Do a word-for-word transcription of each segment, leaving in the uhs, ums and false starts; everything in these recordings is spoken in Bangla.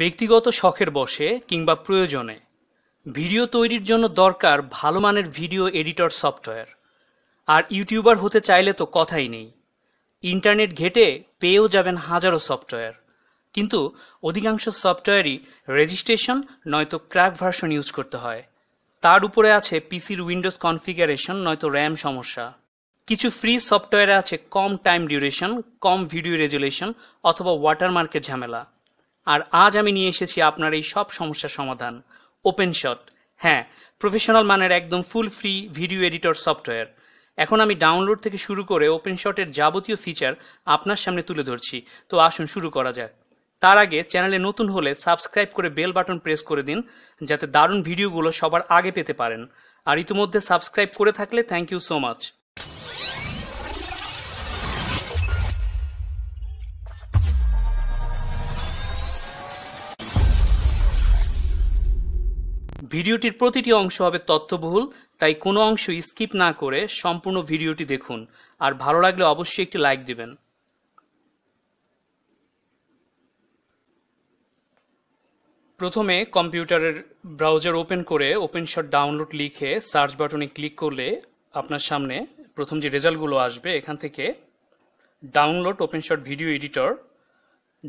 ব্যক্তিগত শখের বশে কিংবা প্রয়োজনে ভিডিও তৈরির জন্য দরকার ভালো মানের ভিডিও এডিটর সফটওয়্যার। আর ইউটিউবার হতে চাইলে তো কথাই নেই, ইন্টারনেট ঘেটে পেয়েও যাবেন হাজারো সফটওয়্যার, কিন্তু অধিকাংশ সফটওয়্যারই রেজিস্ট্রেশন নয়তো ক্র্যাক ভার্সন ইউজ করতে হয়। তার উপরে আছে পিসির উইন্ডোজ কনফিগারেশন নয়তো র্যাম সমস্যা। কিছু ফ্রি সফটওয়্যারে আছে কম টাইম ডিউরেশন, কম ভিডিও রেজুলেশন অথবা ওয়াটারমার্কের ঝামেলা। আর আজ আমি নিয়ে এসেছি আপনার এই সব সমস্যার সমাধান, ওপেনশট। হ্যাঁ, প্রফেশনাল মানের একদম full free video editor software. এখন আমি ডাউনলোড থেকে শুরু করে ওপেনশটের যাবতীয় ফিচার আপনার সামনে তুলে ধরছি, তো আসুন শুরু করা যাক। তার আগে চ্যানেলে নতুন হলে সাবস্ক্রাইব করে বেল বাটন প্রেস করে দিন, যাতে দারুণ ভিডিওগুলো সবার আগে পেতে পারেন। আর ইতিমধ্যে সাবস্ক্রাইব করে থাকলে থ্যাংক ইউ সো মাচ। ভিডিওটির প্রতিটি অংশ হবে তথ্যবহুল, তাই কোনো অংশ স্কিপ না করে সম্পূর্ণ ভিডিওটি দেখুন, আর ভালো লাগলে অবশ্যই একটি লাইক দিবেন। প্রথমে কম্পিউটারের ব্রাউজার ওপেন করে ওপেনশট ডাউনলোড লিখে সার্চ বাটনে ক্লিক করলে আপনার সামনে প্রথম যে রেজাল্টগুলো আসবে, এখান থেকে download OpenShot video editor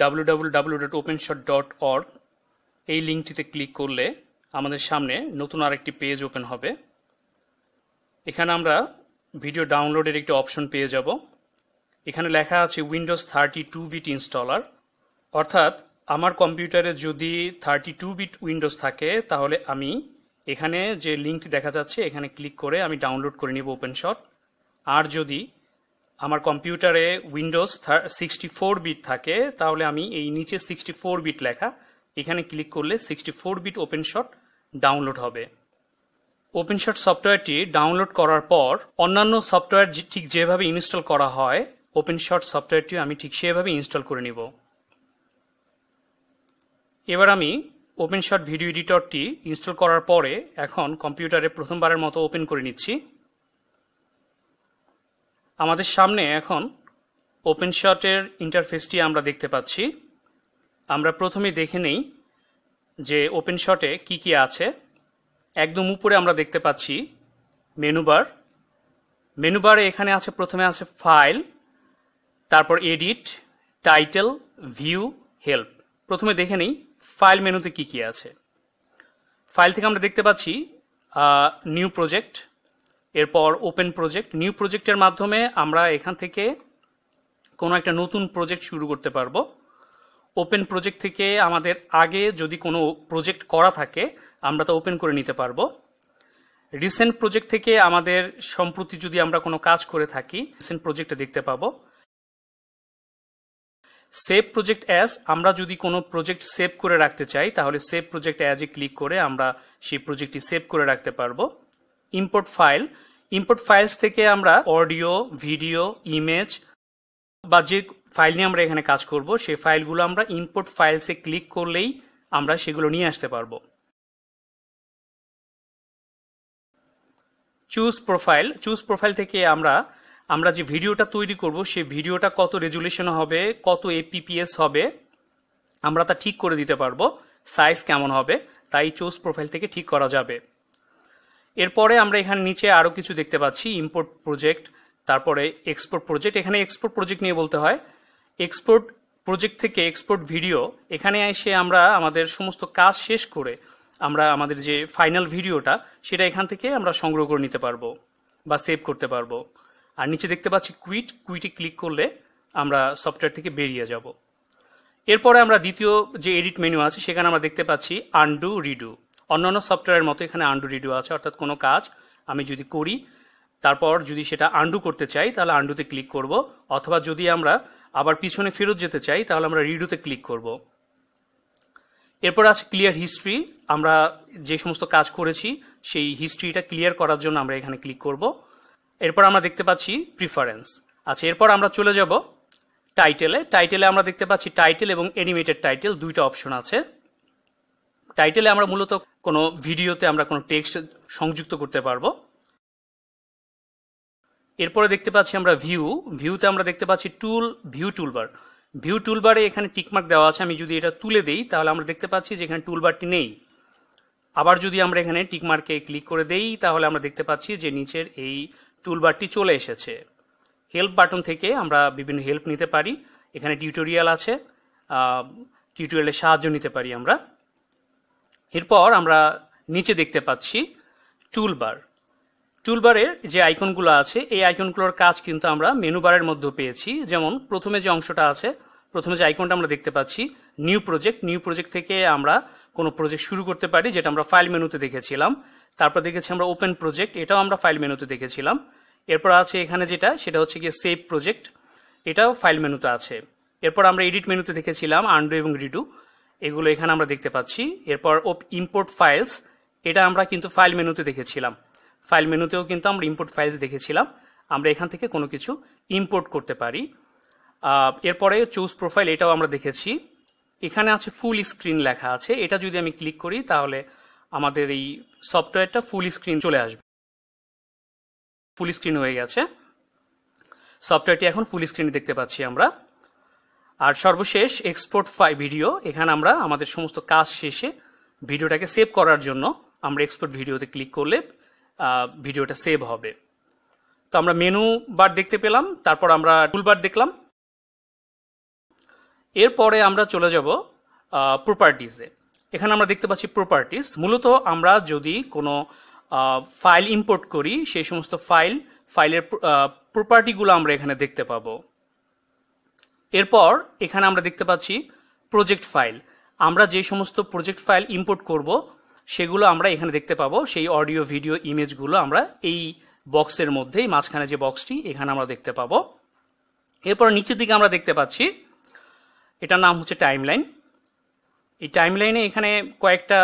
W W W dot OpenShot dot org এই লিঙ্কটিতে ক্লিক করলে আমাদের সামনে নতুন আরেকটি পেজ ওপেন হবে। এখানে আমরা ভিডিও ডাউনলোডের একটি অপশন পেয়ে যাব। এখানে লেখা আছে Windows thirty two bit installer, অর্থাৎ আমার কম্পিউটারে যদি থার্টি টু বিট উইন্ডোজ থাকে তাহলে আমি এখানে যে লিঙ্কটি দেখা যাচ্ছে এখানে ক্লিক করে আমি ডাউনলোড করে নেব ওপেনশট। আর যদি আমার কম্পিউটারে উইন্ডোজ সিক্সটি ফোর বিট থাকে তাহলে আমি এই নিচে সিক্সটি ফোর বিট লেখা এখানে ক্লিক করলে sixty four bit OpenShot download হবে। ওপেনশট সফটওয়্যারটি ডাউনলোড করার পর অন্যান্য সফটওয়্যার ঠিক যেভাবে ইনস্টল করা হয় ওপেনশট সফটওয়্যারটি আমি ঠিক সেভাবে ইনস্টল করে নিব। এবার আমি ওপেনশট ভিডিও এডিটরটি ইনস্টল করার পরে এখন কম্পিউটারে প্রথমবারের মতো ওপেন করে নিচ্ছি। আমাদের সামনে এখন ওপেনশটের ইন্টারফেসটি আমরা দেখতে পাচ্ছি। আমরা প্রথমে দেখে নেই যে ওপেনশটে কি কি আছে। একদম উপরে আমরা দেখতে পাচ্ছি মেনুবার। মেনুবারে এখানে আছে, প্রথমে আছে ফাইল, তারপর এডিট, টাইটেল, ভিউ, হেল্প। প্রথমে দেখে নেই ফাইল মেনুতে কি কি আছে। ফাইল থেকে আমরা দেখতে পাচ্ছি নিউ প্রজেক্ট, এরপর ওপেন প্রজেক্ট। নিউ প্রজেক্টের মাধ্যমে আমরা এখান থেকে কোনো একটা নতুন প্রজেক্ট শুরু করতে পারবো। ওপেন প্রজেক্ট থেকে আমাদের আগে যদি কোনো প্রজেক্ট করা থাকে আমরা তা ওপেন করে নিতে পারবো। রিসেন্ট প্রজেক্ট থেকে আমাদের সম্প্রতি যদি আমরা কোনো কাজ করে থাকি রিসেন্ট প্রজেক্টে দেখতে পাবো। সেভ প্রজেক্ট অ্যাজ, আমরা যদি কোনো প্রজেক্ট সেভ করে রাখতে চাই তাহলে সেভ প্রজেক্ট অ্যাজে ক্লিক করে আমরা সেই প্রজেক্টটি সেভ করে রাখতে পারবো। ইম্পোর্ট ফাইল, ইম্পোর্ট ফাইলস থেকে আমরা অডিও, ভিডিও, ইমেজ বা যে ফাইল নিয়ে আমরা এখানে কাজ করব সেই ফাইলগুলো আমরা ইম্পোর্ট ফাইলসে ক্লিক করলেই আমরা সেগুলো নিয়ে আসতে পারবো। চুজ প্রোফাইল, চুজ প্রোফাইল থেকে আমরা আমরা যে ভিডিওটা তৈরি করব সেই ভিডিওটা কত রেজুলেশন হবে, কত এপিপিএস হবে আমরা তা ঠিক করে দিতে পারবো। সাইজ কেমন হবে তাই চুজ প্রোফাইল থেকে ঠিক করা যাবে। এরপরে আমরা এখানে নিচে আরও কিছু দেখতে পাচ্ছি, ইম্পোর্ট প্রজেক্ট, তারপরে এক্সপোর্ট প্রজেক্ট। এখানে এক্সপোর্ট প্রজেক্ট নিয়ে বলতে হয়, এক্সপোর্ট প্রজেক্ট থেকে এক্সপোর্ট ভিডিও, এখানে এসে আমরা আমাদের সমস্ত কাজ শেষ করে আমরা আমাদের যে ফাইনাল ভিডিওটা সেটা এখান থেকে আমরা সংগ্রহ করে নিতে পারবো বা সেভ করতে পারবো। আর নিচে দেখতে পাচ্ছি কুইট, কুইটে ক্লিক করলে আমরা সফটওয়্যার থেকে বেরিয়ে যাব। এরপরে আমরা দ্বিতীয় যে এডিট মেনু আছে সেখানে আমরা দেখতে পাচ্ছি আনডু, রিডু। অন্যান্য সফটওয়্যারের মতো এখানে আনডু, রিডু আছে, অর্থাৎ কোনো কাজ আমি যদি করি তারপর যদি সেটা আনডু করতে চাই তাহলে আনডুতে ক্লিক করব, অথবা যদি আমরা আবার পিছনে ফেরত যেতে চাই তাহলে আমরা রিডুতে ক্লিক করব। এরপর আছে ক্লিয়ার হিস্ট্রি, আমরা যে সমস্ত কাজ করেছি সেই হিস্ট্রিটা ক্লিয়ার করার জন্য আমরা এখানে ক্লিক করব। এরপর আমরা দেখতে পাচ্ছি প্রিফারেন্স। আচ্ছা, এরপর আমরা চলে যাব টাইটেলে। টাইটেলে আমরা দেখতে পাচ্ছি টাইটেল এবং অ্যানিমেটেড টাইটেল দুইটা অপশন আছে। টাইটেলে আমরা মূলত কোনো ভিডিওতে আমরা কোনো টেক্সট সংযুক্ত করতে পারবো। এরপরে দেখতে পাচ্ছি আমরা ভিউ, ভিউতে আমরা দেখতে পাচ্ছি টুল, ভিউ টুলবার। ভিউ টুলবারে এখানে টিকমার্ক দেওয়া আছে, আমি যদি এটা তুলে দেই তাহলে আমরা দেখতে পাচ্ছি যে এখানে টুলবারটি নেই। আবার যদি আমরা এখানে টিকমার্কে ক্লিক করে দেই তাহলে আমরা দেখতে পাচ্ছি যে নিচের এই টুলবারটি চলে এসেছে। হেল্প বাটন থেকে আমরা বিভিন্ন হেল্প নিতে পারি, এখানে টিউটোরিয়াল আছে, টিউটোরিয়ালের সাহায্য নিতে পারি আমরা। এরপর আমরা নিচে দেখতে পাচ্ছি টুলবার, টুলবারের যে আইকনগুলো আছে এই আইকনগুলোর কাজ কিন্তু আমরা মেনু বারের মধ্যে পেয়েছি। যেমন প্রথমে যে অংশটা আছে, প্রথমে যে আইকনটা আমরা দেখতে পাচ্ছি নিউ প্রজেক্ট, নিউ প্রজেক্ট থেকে আমরা কোনো প্রজেক্ট শুরু করতে পারি, যেটা আমরা ফাইল মেনুতে দেখেছিলাম। তারপর দেখেছি আমরা ওপেন প্রজেক্ট, এটাও আমরা ফাইল মেনুতে দেখেছিলাম। এরপর আছে এখানে যেটা, সেটা হচ্ছে গিয়ে সেভ প্রজেক্ট, এটাও ফাইল মেনুতে আছে। এরপর আমরা এডিট মেনুতে দেখেছিলাম আনডু এবং রিডু, এগুলো এখানে আমরা দেখতে পাচ্ছি। এরপর ইম্পোর্ট ফাইলস, এটা আমরা কিন্তু ফাইল মেনুতে দেখেছিলাম, ফাইল মেনুতেও কিন্তু আমরা ইম্পোর্ট ফাইলস দেখেছিলাম। আমরা এখান থেকে কোনো কিছু ইম্পোর্ট করতে পারি। এরপরে চুজ প্রোফাইল, এটাও আমরা দেখেছি। এখানে আছে ফুল স্ক্রিন লেখা আছে, এটা যদি আমি ক্লিক করি তাহলে আমাদের এই সফটওয়্যারটা ফুল স্ক্রিন চলে আসবে। ফুল স্ক্রিন হয়ে গেছে সফটওয়্যারটি, এখন ফুল স্ক্রিনে দেখতে পাচ্ছি আমরা। আর সর্বশেষ এক্সপোর্ট ফাই ভিডিও, এখানে আমরা আমাদের সমস্ত কাজ শেষে ভিডিওটাকে সেভ করার জন্য আমরা এক্সপোর্ট ভিডিওতে ক্লিক করলে ভিডিওটা সেভ হবে। তো আমরা মেনু বার দেখতে পেলাম, তারপর আমরা টুলবার দেখলাম। এরপরে আমরা চলে যাব প্রপার্টিজে। এখানে আমরা দেখতে পাচ্ছি প্রপার্টিজ। মূলত আমরা যদি কোনো ফাইল ইম্পোর্ট করি সেই সমস্ত ফাইল ফাইলের প্রপার্টিগুলো আমরা এখানে দেখতে পাবো। এরপর এখানে আমরা দেখতে পাচ্ছি প্রজেক্ট ফাইল, আমরা যে সমস্ত প্রজেক্ট ফাইল ইম্পোর্ট করব সেগুলো আমরা এখানে দেখতে পাবো। সেই অডিও ভিডিও ইমেজগুলো আমরা এই বক্সের মধ্যেই, মাঝখানে যে বক্সটি, এখানে আমরা দেখতে পাবো। এরপর নিচের দিকে আমরা দেখতে পাচ্ছি, এটার নাম হচ্ছে টাইমলাইন। এই টাইমলাইনে এখানে কয়েকটা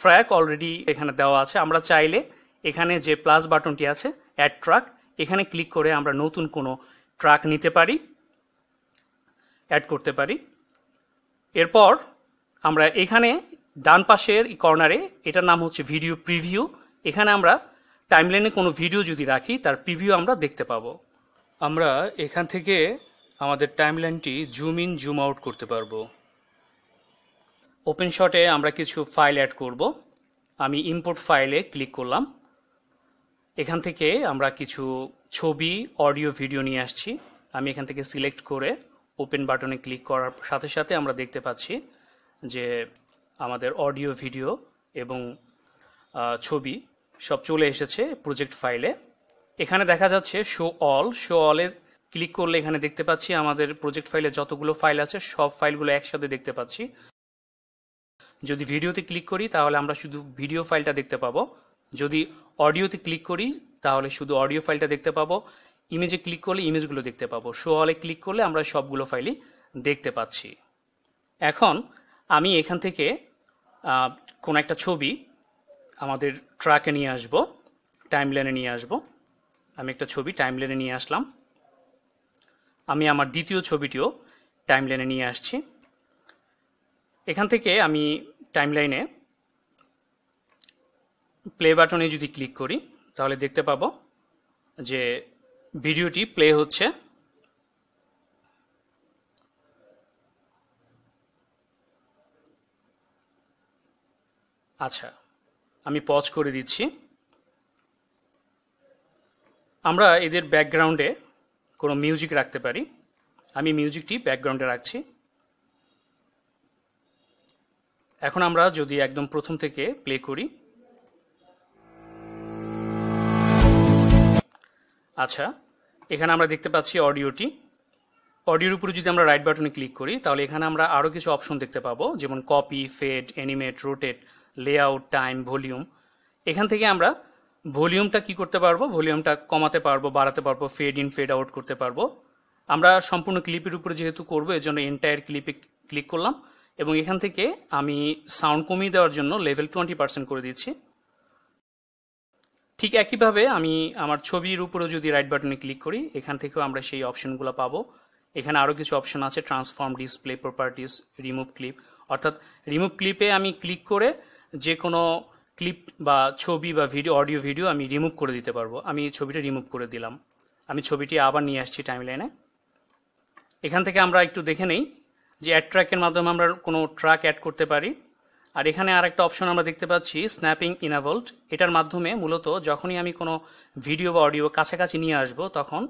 ট্র্যাক অলরেডি এখানে দেওয়া আছে। আমরা চাইলে এখানে যে প্লাস বাটনটি আছে অ্যাড ট্র্যাক, এখানে ক্লিক করে আমরা নতুন কোনো ট্র্যাক নিতে পারি, অ্যাড করতে পারি। এরপর আমরা এখানে ডান পাশের কর্নারে, এটার নাম হচ্ছে ভিডিও প্রিভিউ, এখানে আমরা টাইমলাইনে কোনো ভিডিও যদি রাখি তার প্রিভিউ আমরা দেখতে পাবো। আমরা এখান থেকে আমাদের টাইমলাইনটি জুম ইন জুম আউট করতে পারবো। ওপেন শটে আমরা কিছু ফাইল অ্যাড করব। আমি ইম্পোর্ট ফাইলে ক্লিক করলাম, এখান থেকে আমরা কিছু ছবি অডিও ভিডিও নিয়ে আসছি। আমি এখান থেকে সিলেক্ট করে ওপেন বাটনে ক্লিক করার সাথে সাথে আমরা দেখতে পাচ্ছি যে আমাদের অডিও ভিডিও এবং ছবি সব চলে এসেছে প্রজেক্ট ফাইলে। এখানে দেখা যাচ্ছে শো অল, শো অলে ক্লিক করলে এখানে দেখতে পাচ্ছি আমাদের প্রজেক্ট ফাইলে যতগুলো ফাইল আছে সব ফাইলগুলো একসাথে দেখতে পাচ্ছি। যদি ভিডিওতে ক্লিক করি তাহলে আমরা শুধু ভিডিও ফাইলটা দেখতে পাবো, যদি অডিওতে ক্লিক করি তাহলে শুধু অডিও ফাইলটা দেখতে পাবো, ইমেজে ক্লিক করলে ইমেজগুলো দেখতে পাবো, শো অলে ক্লিক করলে আমরা সবগুলো ফাইলই দেখতে পাচ্ছি। এখন আমি এখান থেকে কোন একটা ছবি আমাদের ট্র্যাকে নিয়ে আসব, টাইমলাইনে নিয়ে আসব। আমি একটা ছবি টাইমলাইনে নিয়ে আসলাম, আমি আমার দ্বিতীয় ছবিটিও টাইমলাইনে নিয়ে আসছি। এখান থেকে আমি টাইমলাইনে প্লে বাটনে যদি ক্লিক করি তাহলে দেখতে পাবো যে ভিডিওটি প্লে হচ্ছে। আচ্ছা, আমি পজ করে দিচ্ছি। আমরা এদের ব্যাকগ্রাউন্ডে কোনো মিউজিক রাখতে পারি, আমি মিউজিকটি ব্যাকগ্রাউন্ডে রাখছি। এখন আমরা যদি একদম প্রথম থেকে প্লে করি, আচ্ছা এখানে আমরা দেখতে পাচ্ছি অডিওটি। অডিওর উপরে যদি আমরা রাইট বাটনে ক্লিক করি তাহলে এখানে আমরা আরও কিছু অপশন দেখতে পাবো, যেমন copy, fade, animate, rotate, layout, time, volume. এখান থেকে আমরা ভলিউমটা কি করতে পারবো, ভলিউমটা কমাতে পারবো, বাড়াতে পারবো, ফেড ইন ফেড আউট করতে পারবো। আমরা সম্পূর্ণ ক্লিপের উপরে যেহেতু করবো এর জন্য এন্টায়ার ক্লিপে ক্লিক করলাম, এবং এখান থেকে আমি সাউন্ড কমিয়ে দেওয়ার জন্য লেভেল টোয়েন্টি পার্সেন্ট করে দিচ্ছি। ঠিক একইভাবে আমি আমার ছবির উপরে যদি রাইট বাটনে ক্লিক করি এখান থেকেও আমরা সেই অপশনগুলো পাবো। এখানে আরও কিছু অপশন আছে, transform, display properties, remove clip. অর্থাৎ রিমুভ ক্লিপে আমি ক্লিক করে যে কোনো ক্লিপ বা ছবি বা ভিডিও অডিও ভিডিও আমি রিমুভ করে দিতে পারবো। আমি ছবিটা রিমুভ করে দিলাম, আমি ছবিটি আবার নিয়ে আসছি টাইমলাইনে। এখান থেকে আমরা একটু দেখে নেই যে অ্যাড ট্র্যাকের মাধ্যমে আমরা কোনো ট্র্যাক অ্যাড করতে পারি। আর এখানে আরেকটা অপশন আমরা দেখতে পাচ্ছি স্ন্যাপিং ইনাবলড, এটার মাধ্যমে মূলত যখনই আমি কোনো ভিডিও বা অডিও কাছাকাছি নিয়ে আসব তখন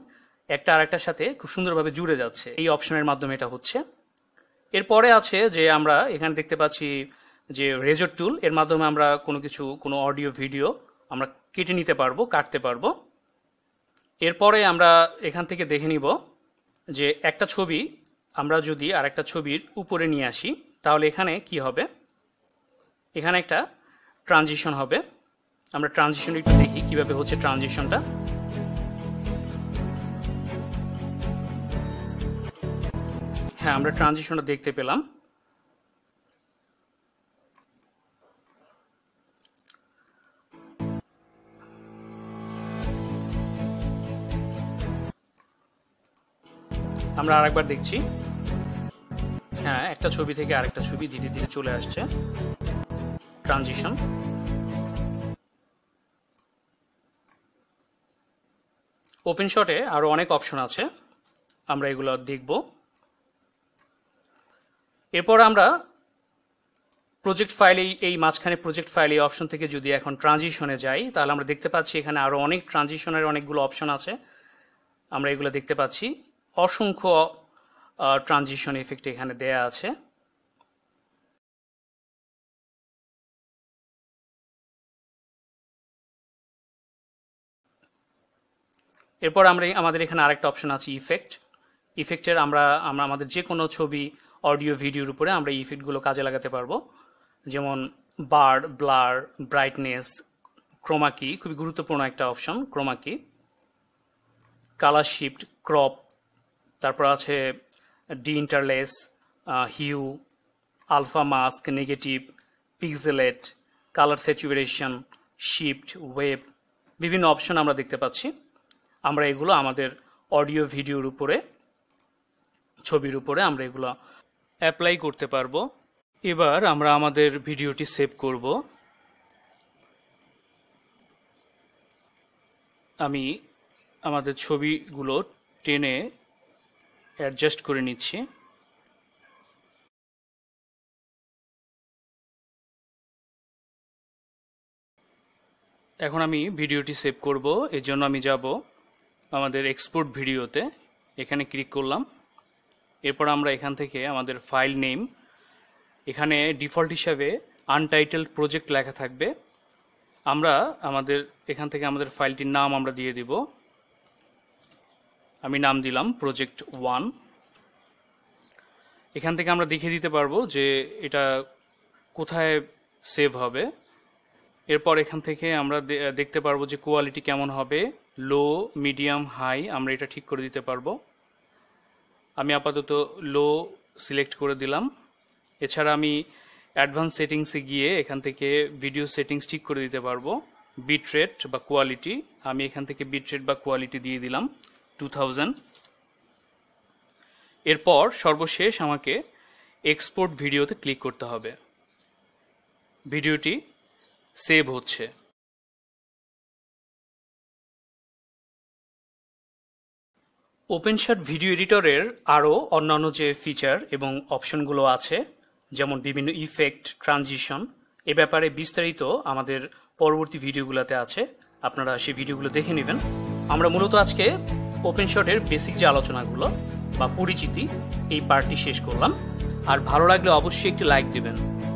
একটা আরেকটার সাথে খুব সুন্দরভাবে জুড়ে যাচ্ছে, এই অপশনের মাধ্যমে এটা হচ্ছে। এরপরে আছে যে আমরা এখানে দেখতে পাচ্ছি যে রেজর টুল, এর মাধ্যমে আমরা কোনো কিছু কোনো অডিও ভিডিও আমরা কেটে নিতে পারবো, কাটতে পারবো। এরপরে আমরা এখান থেকে দেখে নিব যে একটা ছবি আমরা যদি আর একটা ছবির উপরে নিয়ে আসি তাহলে এখানে কি হবে, এখানে একটা ট্রানজিশন হবে। আমরা ট্রানজিশন একটু দেখি কিভাবে হচ্ছে ট্রানজিশনটা। হ্যাঁ, আমরা ট্রানজিশনটা দেখতে পেলাম। আমরা আরেকবার দেখছি, হ্যাঁ একটা ছবি থেকে আরেকটা ছবি ধীরে ধীরে চলে আসছে ট্রানজিশন। ওপেনশটে আরো অনেক অপশন আছে, আমরা এগুলো দেখব। এরপর আমরা প্রজেক্ট ফাইলে, এই মাঝখানে প্রজেক্ট ফাইলে অপশন থেকে যদি এখন ট্রানজিশনে যাই তাহলে আমরা দেখতে পাচ্ছি এখানে আরো অনেক ট্রানজিশনের অনেকগুলো অপশন আছে, আমরা এগুলো দেখতে পাচ্ছি। অসংখ্য ট্রানজিশন এফেক্ট এখানে দেয়া আছে। এরপর আমরা আমাদের এখানে আরেকটা অপশন আছে ইফেক্ট। ইফেক্টের আমরা আমরা আমাদের যে কোনো ছবি অডিও ভিডিওর উপরে আমরা ইফেক্টগুলো কাজে লাগাতে পারবো, যেমন বার্ড, ব্লার, ব্রাইটনেস, ক্রোমাকি, খুবই গুরুত্বপূর্ণ একটা option chroma key, colour shift, crop, তারপর আছে deinterlace, hue, alpha mask, negative, pixelate, colour saturation, shift, wave, বিভিন্ন অপশন আমরা দেখতে পাচ্ছি। আমরা এগুলো আমাদের অডিও ভিডিওর উপরে, ছবির উপরে আমরা এগুলো অ্যাপ্লাই করতে পারবো। এবার আমরা আমাদের ভিডিওটি সেভ করব। আমি আমাদের ছবিগুলো টেনে অ্যাডজাস্ট করে নিচ্ছি। এখন আমি ভিডিওটি সেভ করব, এর জন্য আমি যাব আমাদের এক্সপোর্ট ভিডিওতে, এখানে ক্লিক করলাম। এরপর আমরা এখান থেকে আমাদের ফাইল নেম, এখানে ডিফল্ট হিসাবে আনটাইটেলড প্রজেক্ট লেখা থাকবে। আমরা আমাদের এখান থেকে আমাদের ফাইলটির নাম আমরা দিয়ে দিব। আমি নাম দিলাম প্রজেক্ট ওয়ান। এখান থেকে আমরা দেখিয়ে দিতে পারবো যে এটা কোথায় সেভ হবে। এরপর এখান থেকে আমরা দেখতে পারবো যে কোয়ালিটি কেমন হবে, লো, মিডিয়াম, হাই, আমরা এটা ঠিক করে দিতে পারবো। আমি আপাতত লো সিলেক্ট করে দিলাম। এছাড়া আমি অ্যাডভান্স সেটিংসে গিয়ে এখান থেকে ভিডিও সেটিংস ঠিক করে দিতে পারবো। বিট রেট বা কোয়ালিটি, আমি এখান থেকে বিট রেট বা কোয়ালিটি দিয়ে দিলাম টু থাউজেন্ড। এরপর সর্বশেষ আমাকে এক্সপোর্ট ভিডিওতে ক্লিক করতে হবে। ভিডিওটি সেভ হচ্ছে। ওপেনশট ভিডিও এডিটরের আরও অন্যান্য যে ফিচার এবং অপশনগুলো আছে, যেমন বিভিন্ন ইফেক্ট, ট্রানজিশন, এ ব্যাপারে বিস্তারিত আমাদের পরবর্তী ভিডিওগুলোতে আছে, আপনারা সেই ভিডিওগুলো দেখে নেবেন। আমরা মূলত আজকে ওপেনশটের বেসিক যে আলোচনাগুলো বা পরিচিতি, এই পার্টটি শেষ করলাম। আর ভালো লাগলে অবশ্যই একটি লাইক দেবেন।